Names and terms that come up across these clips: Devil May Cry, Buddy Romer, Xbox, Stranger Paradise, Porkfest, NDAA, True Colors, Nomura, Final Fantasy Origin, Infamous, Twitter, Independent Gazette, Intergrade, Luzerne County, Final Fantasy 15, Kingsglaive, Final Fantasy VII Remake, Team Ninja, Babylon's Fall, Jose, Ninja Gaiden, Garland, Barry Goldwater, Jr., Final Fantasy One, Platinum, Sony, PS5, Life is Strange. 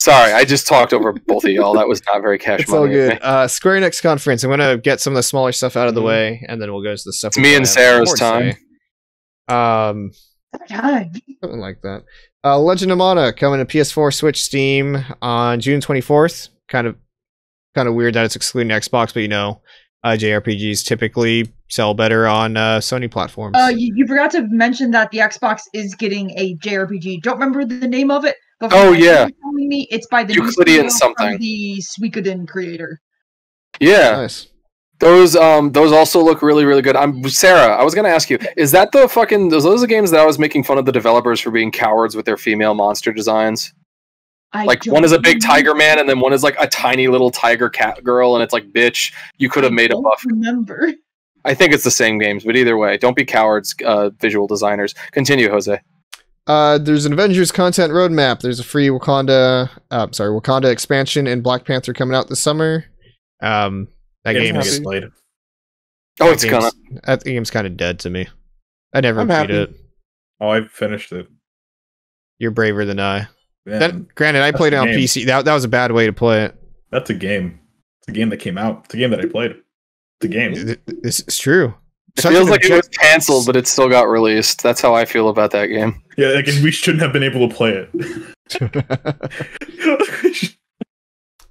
Sorry, I just talked over both of y'all. That was not very cash it's money. It's all good. Square Enix conference. I'm going to get some of the smaller stuff out of the way, and then we'll go to the stuff. It's me and Sarah's time. Something like that. Legend of Mana coming to PS4, Switch, Steam on June 24th. Kind of weird that it's excluding Xbox, but you know, JRPGs typically sell better on Sony platforms. You forgot to mention that the Xbox is getting a JRPG. Don't remember the name of it. But oh yeah, telling me it's by the Euclidean something. The Suikoden creator. Yeah, nice. Those also look really, really good. Sarah, I was gonna ask you, is that the fucking those are the games that I was making fun of the developers for being cowards with their female monster designs? Like one is a big tiger man, and then one is like a tiny little tiger cat girl, and it's like, bitch, you could have made a buff. Remember? I think it's the same games, but either way, don't be cowards, visual designers. Continue, Jose. There's an Avengers content roadmap. There's a free Wakanda expansion and Black Panther coming out this summer. That game is played. Oh, it's gonna. That game's kind of dead to me. I never beat it. Oh, I finished it. You're braver than I. Man, that, granted, I played it on PC. That was a bad way to play it. That's a game. It's a game that came out. It's a game that I played. It's a game. This is true. It feels like it was canceled, but it still got released. That's how I feel about that game. Yeah, like, we shouldn't have been able to play it.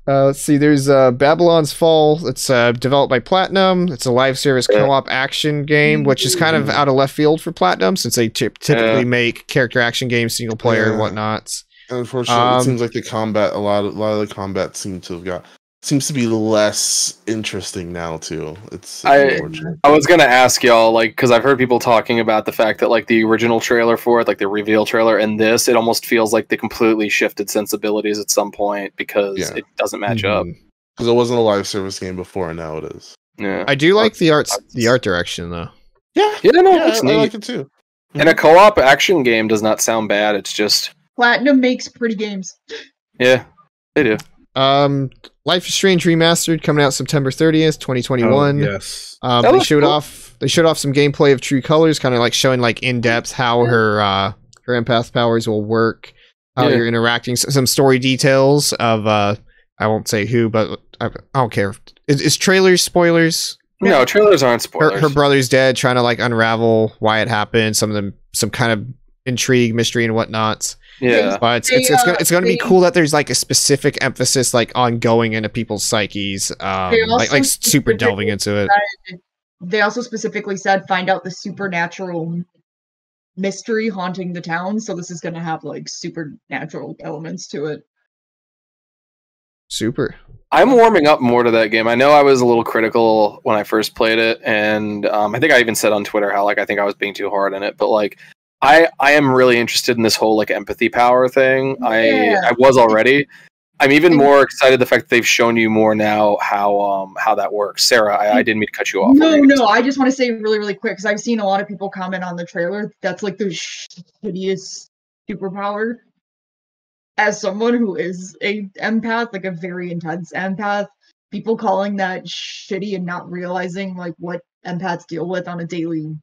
Let's see. There's Babylon's Fall. It's developed by Platinum. It's a live service co-op action game, which is kind of out of left field for Platinum, since they typically make character action games, single player and whatnot. Unfortunately, it seems like the combat. A lot of the combat seems to be less interesting now too. It's unfortunate. I was gonna ask y'all, like, because I've heard people talking about the fact that, like, the original trailer for it, like the reveal trailer, and this, it almost feels like they completely shifted sensibilities at some point because it doesn't match up. Because it wasn't a live service game before, and now it is. Yeah, I do like the art direction though. Yeah, I like it too. And a co-op action game does not sound bad. It's just Platinum makes pretty games. Yeah, they do. Life is Strange Remastered coming out September 30th, 2021. Yes, they showed off some gameplay of True Colors, kind of like showing like in depth how her empath powers will work, how you're interacting, some story details of I won't say who, but I don't care. Is trailers spoilers? No, trailers aren't spoilers. Her brother's dead, trying to like unravel why it happened. Some kind of intrigue, mystery, and whatnot. Yeah, but it's gonna be cool that there's like a specific emphasis like on going into people's psyches, like super delving into it. They also specifically said find out the supernatural mystery haunting the town, so this is gonna have like supernatural elements to it. Super. I'm warming up more to that game. I know I was a little critical when I first played it, and I think I even said on Twitter how like I think I was being too hard in it, but like. I am really interested in this whole like empathy power thing. Yeah. I was already. I'm even more excited the fact that they've shown you more now how that works. Sarah, I didn't mean to cut you off. No, I just want to say really, really quick, because I've seen a lot of people comment on the trailer. That's like the shittiest superpower. As someone who is an empath, like a very intense empath, people calling that shitty and not realizing like what empaths deal with on a daily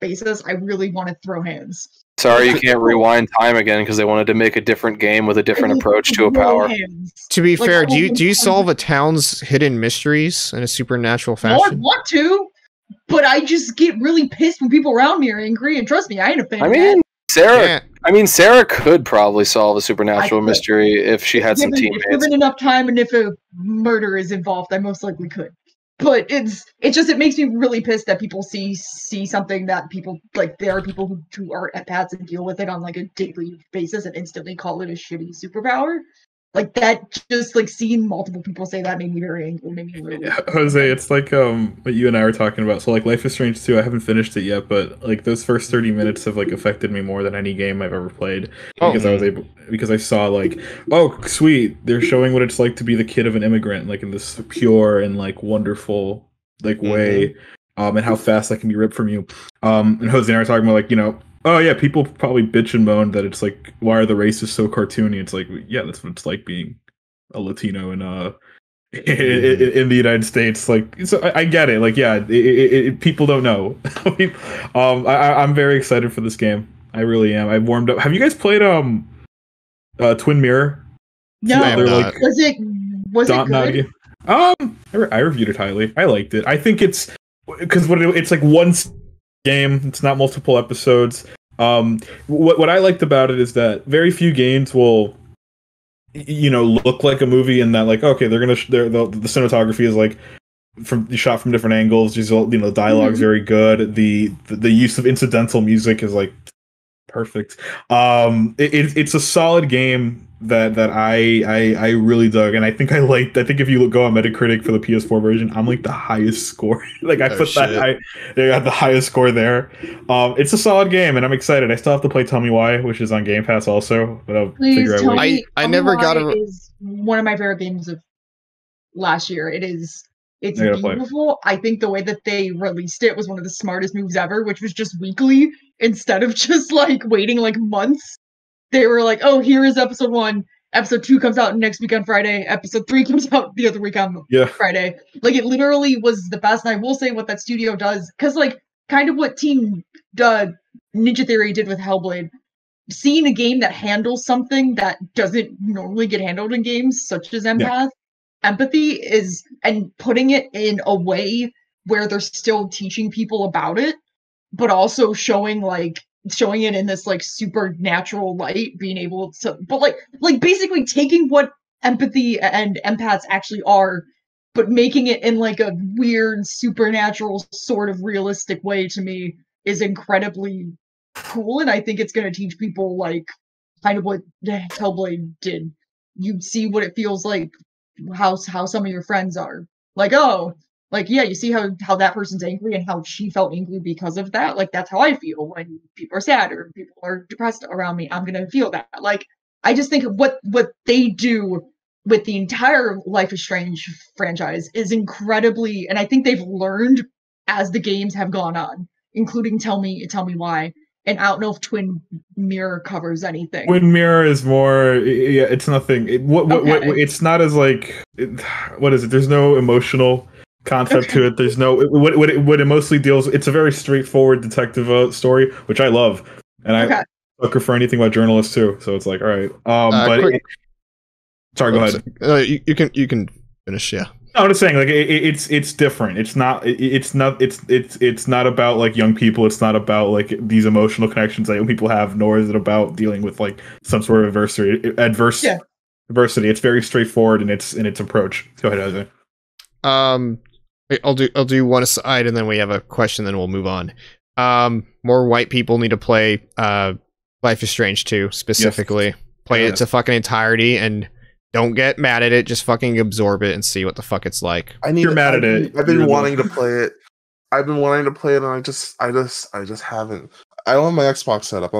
basis. I really want to throw hands. Sorry, you can't rewind time again because they wanted to make a different game with a different approach to a power. To be like, fair, do you solve a town's hidden mysteries in a supernatural fashion? I want to, but I just get really pissed when people around me are angry. And trust me, I ain't a fan. Sarah could probably solve a supernatural mystery if she had some teammates. Given enough time, and if a murder is involved, I most likely could. But it makes me really pissed that people see something that people like. There are people who are empaths and deal with it on like a daily basis and instantly call it a shitty superpower. Like that, just like seeing multiple people say that made me very angry. Made me really angry. Jose, it's like what you and I were talking about. So like Life is Strange 2, I haven't finished it yet, but like those first 30 minutes have like affected me more than any game I've ever played because I saw like, oh sweet, they're showing what it's like to be the kid of an immigrant, like in this pure and like wonderful like way, and how fast that can be ripped from you. And Jose and I were talking about like, you know. Oh yeah, people probably bitch and moan that it's like, why are the races so cartoony? It's like, yeah, that's what it's like being a Latino in the United States. Like, so I get it. Like, yeah, people don't know. I'm very excited for this game. I really am. I've warmed up. Have you guys played Twin Mirror? No, like, was it good? I reviewed it highly. I liked it. I think it's because it's like one game. It's not multiple episodes. What I liked about it is that very few games will, you know, look like a movie in that, like, okay, the cinematography is like shot from different angles. You know, the dialogue's very good. The use of incidental music is like perfect. It's a solid game that I really dug, and I think I liked. I think if you go on Metacritic for the PS4 version, I'm like the highest score. Like they got the highest score there. It's a solid game, and I'm excited. I still have to play Tell Me Why, which is on Game Pass also. But I'll figure out. I never got it. Is one of my favorite games of last year. It is. It's beautiful. I think the way that they released it was one of the smartest moves ever, which was just weekly instead of just like waiting like months. They were like, oh, here is episode 1. Episode 2 comes out next week on Friday. Episode 3 comes out the other week on Friday. Like, it literally was the best. And I will say what that studio does, because like kind of what Team Ninja Theory did with Hellblade, seeing a game that handles something that doesn't normally get handled in games, such as empathy is, and putting it in a way where they're still teaching people about it, but also showing it in this like supernatural light, being able to, but like basically taking what empathy and empaths actually are, but making it in like a weird supernatural sort of realistic way, to me is incredibly cool. And I think it's going to teach people like kind of what Hellblade did. You see what it feels like, how some of your friends are like, oh, like, yeah, you see how that person's angry and how she felt angry because of that. Like, that's how I feel when people are sad or people are depressed around me. I'm gonna feel that. Like, I just think what they do with the entire Life is Strange franchise is incredibly, and I think they've learned as the games have gone on, including Tell Me Why. And I don't know if Twin Mirror covers anything. Twin Mirror is more, yeah, it's nothing. It's not as like, what is it? There's no emotional concept to it. There's no what it mostly deals. It's a very straightforward detective story, which I love, and I sucker for anything about journalists too. So it's like, all right, sorry, go ahead. You can finish. Yeah. I'm just saying, like, it's different. It's not about like young people. It's not about like these emotional connections that young people have. Nor is it about dealing with like some sort of adversity. It's very straightforward in its approach. Go ahead, Isaac. I'll do one aside, and then we have a question. Then we'll move on. More white people need to play Life is Strange 2 specifically. Yes. Play it to fucking entirety and. Don't get mad at it. Just fucking absorb it and see what the fuck it's like. I've been wanting to play it, and I just haven't. I don't have my Xbox set up.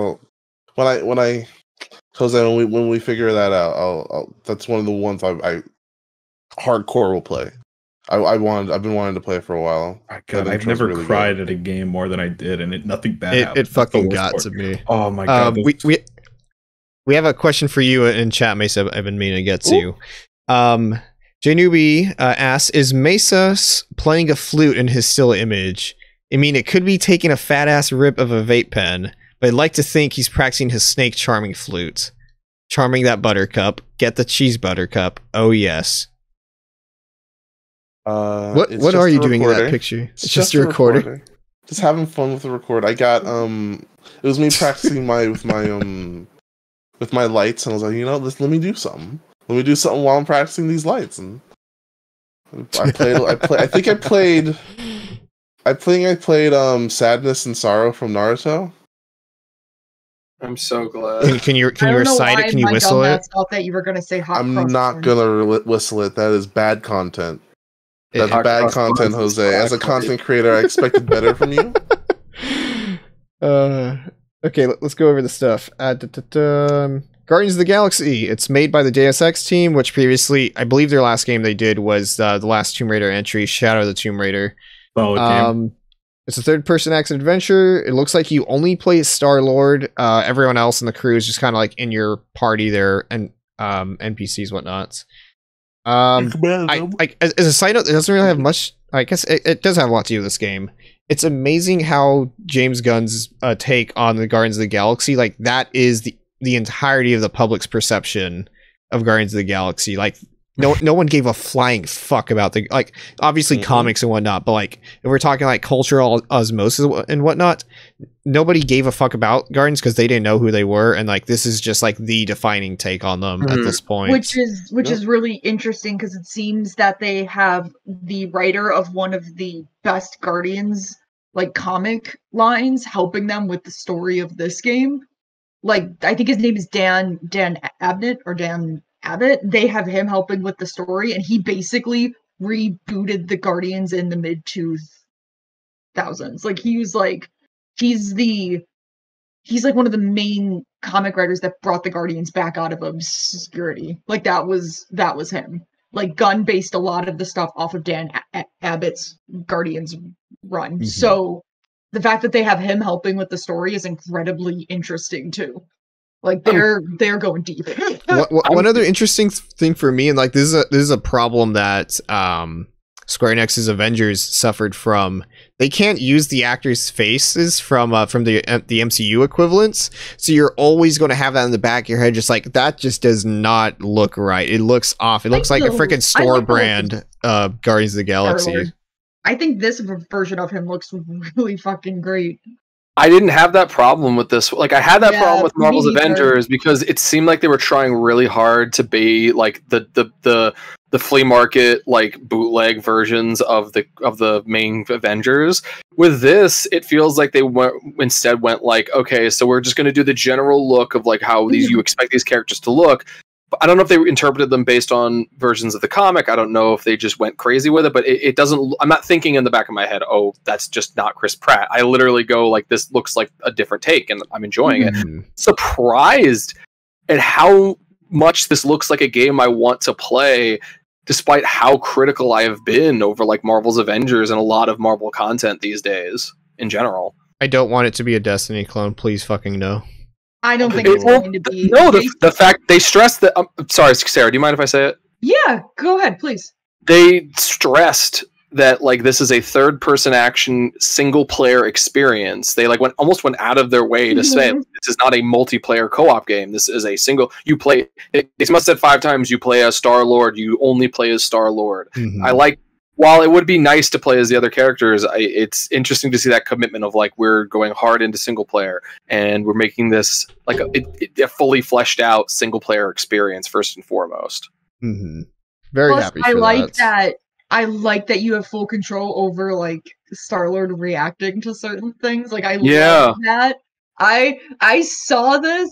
When we figure that out, that's one of the ones I hardcore will play. I've been wanting to play it for a while. God, I've never really cried at a game more than I did, and nothing bad happened. It fucking got to me. Oh my god. We have a question for you in chat, Mesa. I've been meaning to get to you. JNewby asks, is Mesa playing a flute in his still image? I mean, it could be taking a fat-ass rip of a vape pen, but I'd like to think he's practicing his snake-charming flute. Charming that buttercup. Get the cheese buttercup. Oh, yes. What are you doing in that picture? It's just a recorder. Just having fun with the record. I got, it was me practicing with my lights, and I was like, you know, let me do something. Let me do something while I'm practicing these lights. And I played Sadness and Sorrow from Naruto. I'm so glad. Can you recite it? Can you whistle it? I'm not gonna whistle it. That is bad content. That's bad content, Jose. As a content creator, I expected better from you. Okay, let's go over the stuff. Guardians of the Galaxy. It's made by the Deus Ex team, which previously, I believe their last game they did was the last Tomb Raider entry, Shadow of the Tomb Raider. Oh, game. It's a third-person action adventure. It looks like you only play Star-Lord. Everyone else in the crew is just kind of like in your party there, and NPCs, whatnot. As a side note, it doesn't really have much... I guess it does have a lot to do with this game. It's amazing how James Gunn's take on the Guardians of the Galaxy, like, that is the entirety of the public's perception of Guardians of the Galaxy. Like, no one gave a flying fuck about the, like, obviously comics and whatnot, but like, if we're talking like cultural osmosis and whatnot, nobody gave a fuck about Guardians because they didn't know who they were, and like this is just like the defining take on them at this point, which is really interesting because it seems that they have the writer of one of the best Guardians like comic lines helping them with the story of this game. Like, I think his name is Dan Abbott. They have him helping with the story, and he basically rebooted the Guardians in the mid-2000s. Like, he was like, he's like one of the main comic writers that brought the Guardians back out of obscurity. Like, that was him. Like, Gunn based a lot of the stuff off of Dan Abnett's Guardians run. Mm-hmm. So the fact that they have him helping with the story is incredibly interesting too. Like, they're going deep. One other interesting thing for me, and like this is a problem that Square Enix's Avengers suffered from. They can't use the actors' faces from the MCU equivalents, so you're always going to have that in the back of your head, just like, that just does not look right. It looks off. It looks like a freaking store brand Guardians of the Galaxy. I think this version of him looks really fucking great. I didn't have that problem with this. Like, I had that problem with Marvel's Avengers because it seemed like they were trying really hard to be like the flea market, like, bootleg versions of the main Avengers. With this, it feels like they instead went like, okay, so we're just going to do the general look of like how these you expect these characters to look. I don't know if they interpreted them based on versions of the comic. I don't know if they just went crazy with it, but it doesn't. I'm not thinking in the back of my head, oh, that's just not Chris Pratt. I literally go like, this looks like a different take, and I'm enjoying it. Surprised at how much this looks like a game I want to play, despite how critical I have been over like Marvel's Avengers and a lot of Marvel content these days in general. I don't want it to be a Destiny clone. Please fucking no. I don't think it's going to be. No, the fact they stressed that. Sorry, Sarah, do you mind if I say it? Yeah, go ahead, please. They stressed that like this is a third-person action single-player experience. They like almost went out of their way to say this is not a multiplayer co-op game. This is a single. You play. They must have said 5 times. You play as Star-Lord. You only play as Star-Lord. I like. While it would be nice to play as the other characters, it's interesting to see that commitment of like, we're going hard into single player and we're making this like a fully fleshed out single player experience first and foremost. Very Plus, happy. I like that. I like that you have full control over like Star-Lord reacting to certain things. Like I love that. I saw this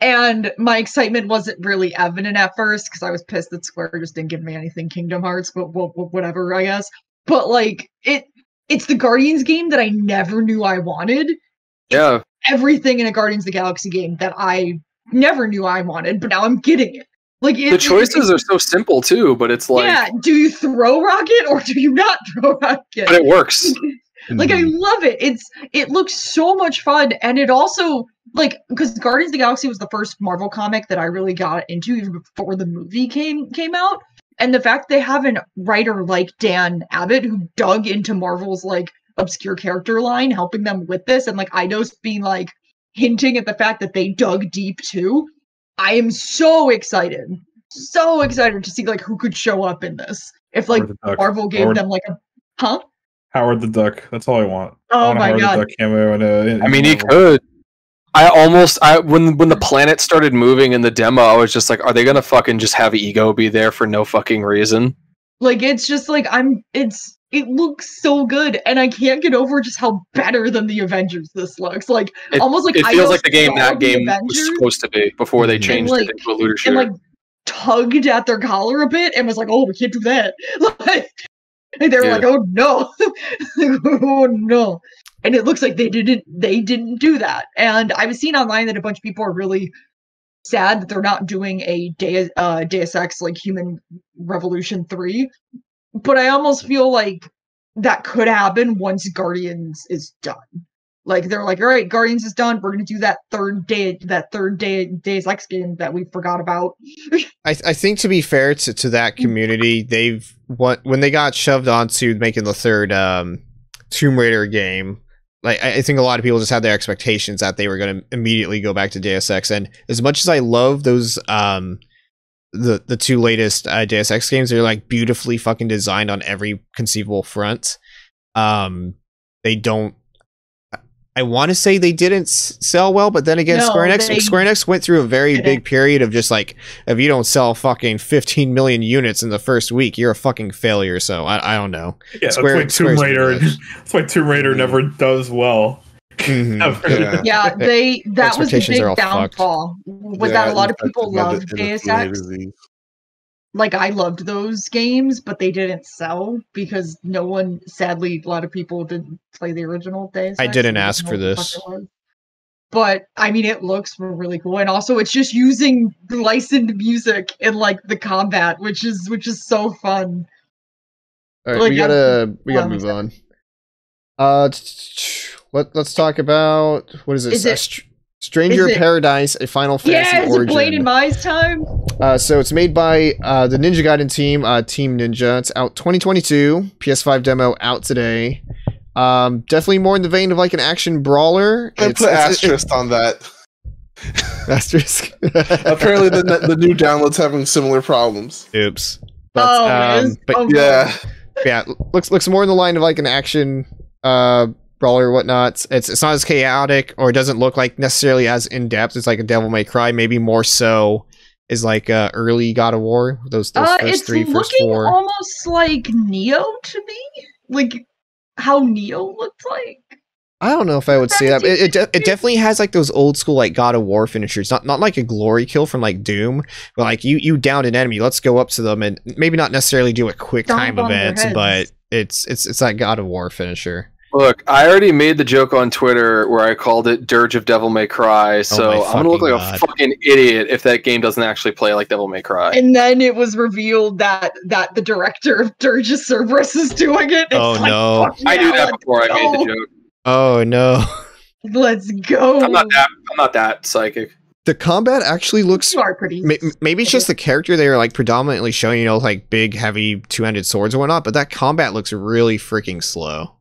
and my excitement wasn't really evident at first because I was pissed that Square just didn't give me anything Kingdom Hearts, but whatever, I guess. But like, it's the Guardians game that I never knew I wanted. Yeah. It's everything in a Guardians of the Galaxy game that I never knew I wanted, but now I'm getting it. Like, the choices are so simple too, but it's like, yeah, do you throw Rocket or do you not throw Rocket? But it works. Like, I love it. It looks so much fun, and it also, like, because Guardians of the Galaxy was the first Marvel comic that I really got into even before the movie came out, and the fact they have a writer like Dan Abbott who dug into Marvel's like obscure character line, helping them with this, and like Eidos being like hinting at the fact that they dug deep too. I am so excited to see like who could show up in this if like Marvel gave them like a Howard the Duck. That's all I want. Oh my god! I mean, he could. When the planet started moving in the demo, I was just like, are they gonna fucking just have Ego be there for no fucking reason? Like, it's just like, it looks so good, and I can't get over just how better than the Avengers this looks. Like, almost like it feels like the game was supposed to be before they changed it into a looter shooter. And like tugged at their collar a bit and was like, oh, we can't do that. Like. And they were like, "Oh no, like, oh no!" And it looks like they didn't do that. And I've seen online that a bunch of people are really sad that they're not doing a Deus Ex like Human Revolution 3. But I almost feel like that could happen once Guardians is done. Like, they're like, "All right, Guardians is done. We're gonna do that third day Deus Ex game that we forgot about." I think, to be fair to that community, when they got shoved onto making the third Tomb Raider game, like, I think a lot of people just had their expectations that they were going to immediately go back to Deus Ex. And as much as I love those the two latest Deus Ex games. They're like beautifully fucking designed on every conceivable front. They don't. I want to say they didn't sell well, but then again, no, Square Enix went through a very big period of just like, if you don't sell fucking 15 million units in the first week, you're a fucking failure. So I don't know. Yeah, that's why Tomb Raider never does well. Mm-hmm. Yeah, that was the big downfall. A lot of people loved Deus Ex. Like, I loved those games, but they didn't sell because no one, sadly, a lot of people didn't play the original Deus Ex. I didn't ask for this. But, I mean, it looks really cool. And also, it's just using licensed music in, like, the combat, which is so fun. All right, like, we gotta move on. Let's talk about, what is this? Stranger Paradise, a Final Fantasy Origin. Yeah, is it Blade in my time? So it's made by the Ninja Gaiden team, Team Ninja. It's out 2022, PS5 demo out today. Definitely more in the vein of like an action brawler. I put asterisk on that. Asterisk? Apparently the new download's having similar problems. Oops. But, yeah, looks more in the line of like an action brawler or whatnot. It's not as chaotic, or it doesn't look like necessarily as in-depth. It's like a Devil May Cry, maybe more so is like early God of War. Those first three, first four. It's looking almost like Neo to me. Like how Neo looked like. I don't know if I would say that. It definitely has like those old school like God of War finishers. Not like a glory kill from like Doom, but like you downed an enemy, let's go up to them and maybe not necessarily do a quick time event, but it's that God of War finisher. Look, I already made the joke on Twitter where I called it Dirge of Devil May Cry, so I'm going to look like a fucking idiot if that game doesn't actually play like Devil May Cry. And then it was revealed that the director of Dirge of Cerberus is doing it. It's I knew that before I made the joke. Oh, no. Let's go. I'm not that psychic. The combat actually looks... You are pretty. Maybe it's just the character they are like predominantly showing, you know, like big, heavy, two-handed swords and whatnot, but that combat looks really freaking slow.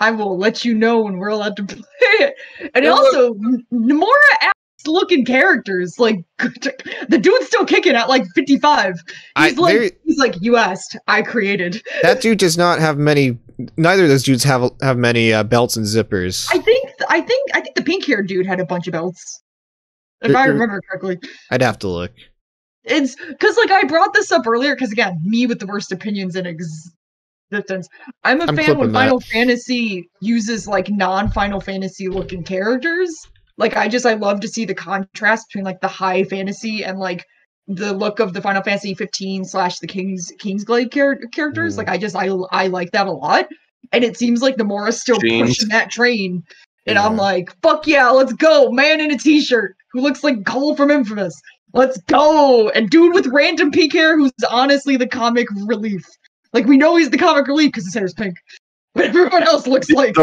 I will let you know when we're allowed to play it. And also, Nomura ass-looking characters. Like, the dude's still kicking at, like, 55. He's like, you asked, I created. That dude does not have many... Neither of those dudes have many belts and zippers. I think the pink-haired dude had a bunch of belts. If I remember correctly. I'd have to look. It's... Because, like, I brought this up earlier, because, again, me with the worst opinions and existence. I'm fan when Final Fantasy uses like non-Final Fantasy looking characters. Like I love to see the contrast between like the high fantasy and like the look of the Final Fantasy 15 / the Kingsglaive characters. Mm. Like I like that a lot. And it seems like Nomura's still pushing that train. And yeah. I'm like, fuck yeah, let's go, man in a t-shirt who looks like Cole from Infamous. Let's go, and dude with random pink hair who's honestly the comic relief. Like, we know he's the comic relief because his hair is pink, but everyone else looks like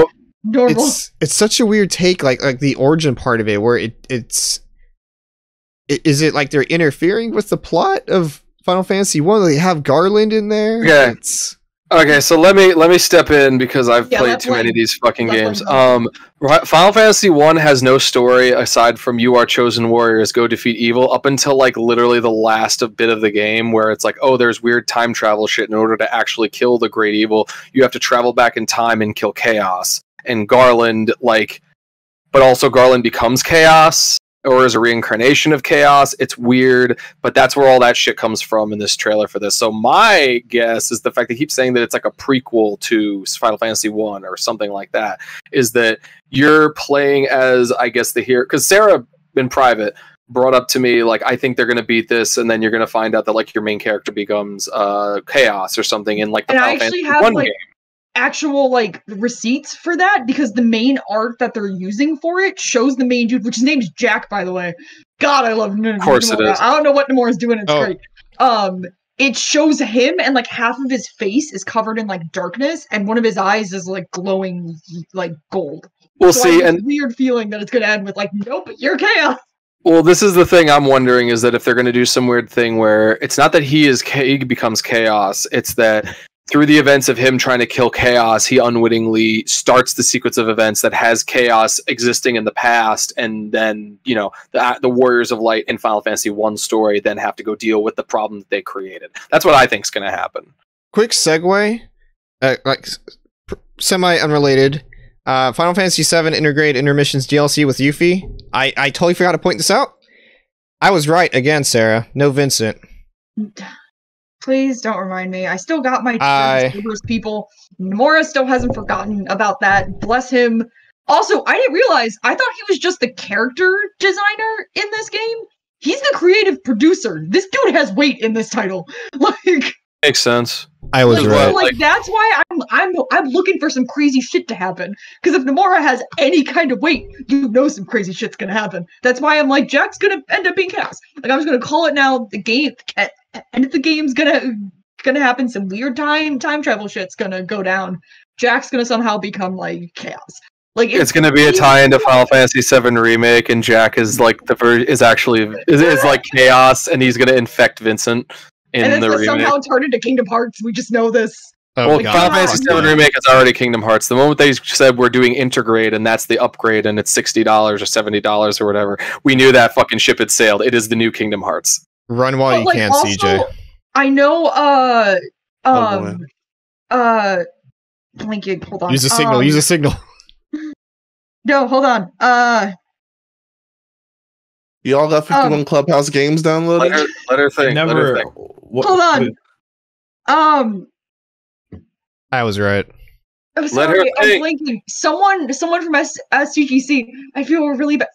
normal. It's such a weird take, like the origin part of it, where is it like they're interfering with the plot of Final Fantasy One? They have Garland in there. Yeah. Okay, so let me step in because I've played too many of these fucking games. Final Fantasy 1 has no story aside from you are chosen warriors, go defeat evil, up until like literally the last bit of the game where it's like, oh, there's weird time travel shit. In order to actually kill the great evil, you have to travel back in time and kill Chaos. And Garland, like, but also Garland becomes Chaos. Or is a reincarnation of Chaos. It's weird, but that's where all that shit comes from in this trailer for this. So my guess is the fact they keep saying that it's like a prequel to Final Fantasy 1 or something like that, is that you're playing as, I guess, the hero. Because Sarah, in private, brought up to me, like, I think they're going to beat this, and then you're going to find out that, like, your main character becomes Chaos or something in, like, the Final Fantasy 1 game. Actual like receipts for that, because the main art that they're using for it shows the main dude, which his name's Jack, by the way. God, I love Nomura. Of course it is. I don't know what Nomura's doing. It's great. It shows him, and like half of his face is covered in like darkness, and one of his eyes is like glowing like gold. We'll so see. And weird feeling that it's gonna end with like, nope, you're Chaos. Well, this is the thing I'm wondering, is that if they're gonna do some weird thing where it's not that he becomes Chaos, it's that Through the events of him trying to kill Chaos, he unwittingly starts the sequence of events that has Chaos existing in the past, and then, you know, the Warriors of Light in Final Fantasy One story then have to go deal with the problem that they created. That's what I think is going to happen. Quick segue, like semi-unrelated. Final Fantasy VII Intergrade Intermissions DLC with Yuffie. I totally forgot to point this out. I was right again, Sarah. No Vincent. Please don't remind me. I still got my people. Nomura still hasn't forgotten about that. Bless him. Also, I didn't realize. I thought he was just the character designer in this game. He's the creative producer. This dude has weight in this title. Like, makes sense. I was right. So, like, that's why I'm looking for some crazy shit to happen. Because if Nomura has any kind of weight, you know some crazy shit's gonna happen. That's why I'm like, Jack's gonna end up being Chaos. Like, I'm just gonna call it now. The game, end of the game's gonna happen. Some weird time travel shit's gonna go down. Jack's gonna somehow become like Chaos. Like, it's gonna be a tie into Final Fantasy VII Remake, and Jack is like is like Chaos, and he's gonna infect Vincent. And then somehow turned into Kingdom Hearts. We just know this. Oh, well, Final Fantasy VII Remake is already Kingdom Hearts. The moment they said we're doing Intergrade, and that's the upgrade, and it's $60 or $70 or whatever, we knew that fucking ship had sailed. It is the new Kingdom Hearts. Run while you can, also, CJ. I know, blanking, hold on. Use a signal, use a signal. No, hold on. You all got 51 Clubhouse games downloaded? Let her think. Never. Hold on. I was right. I'm sorry, I'm blanking. Someone from SCGC, I feel really bad.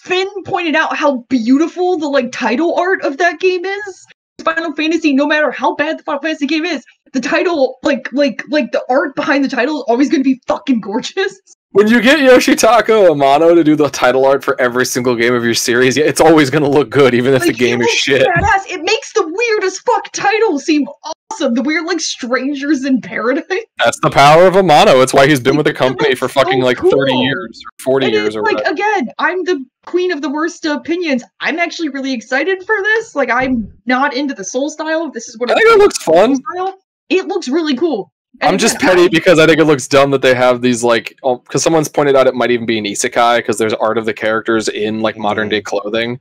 Finn pointed out how beautiful the like title art of that game is. Final Fantasy, no matter how bad the Final Fantasy game is, the title, like the art behind the title is always going to be fucking gorgeous. When you get Yoshitaka Amano to do the title art for every single game of your series, yeah, it's always going to look good, even if like, the game is shit. Badass. It makes the weirdest fuck title seem awesome. The weird, like, Strangers in Paradise. That's the power of Amano. It's why he's been with the company for fucking, like, 30 years or 40 years or whatever. Like, again, I'm the queen of the worst opinions. I'm actually really excited for this. Like, I'm not into the Soul style. This is what I think it looks fun. It looks really cool. I'm just petty because I think it looks dumb that they have these, like... Because someone's pointed out it might even be an isekai, because there's art of the characters in, like, modern-day clothing.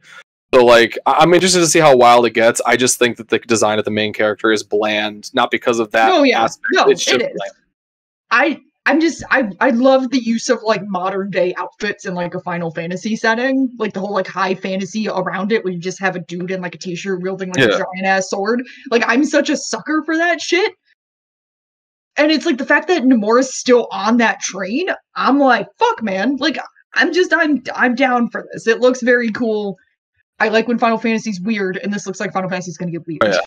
So, like, I'm interested to see how wild it gets. I just think that the design of the main character is bland. Not because of that aspect. No, it is. I love the use of, like, modern-day outfits in, like, a Final Fantasy setting. Like, the whole, like, high fantasy around it, where you just have a dude in, like, a t-shirt wielding, like, a giant-ass sword. Like, I'm such a sucker for that shit. And it's like the fact that Nomura's still on that train, I'm like, fuck, man. Like, I'm down for this. It looks very cool. I like when Final Fantasy's weird, and this looks like Final Fantasy's gonna get weird. Oh, yeah.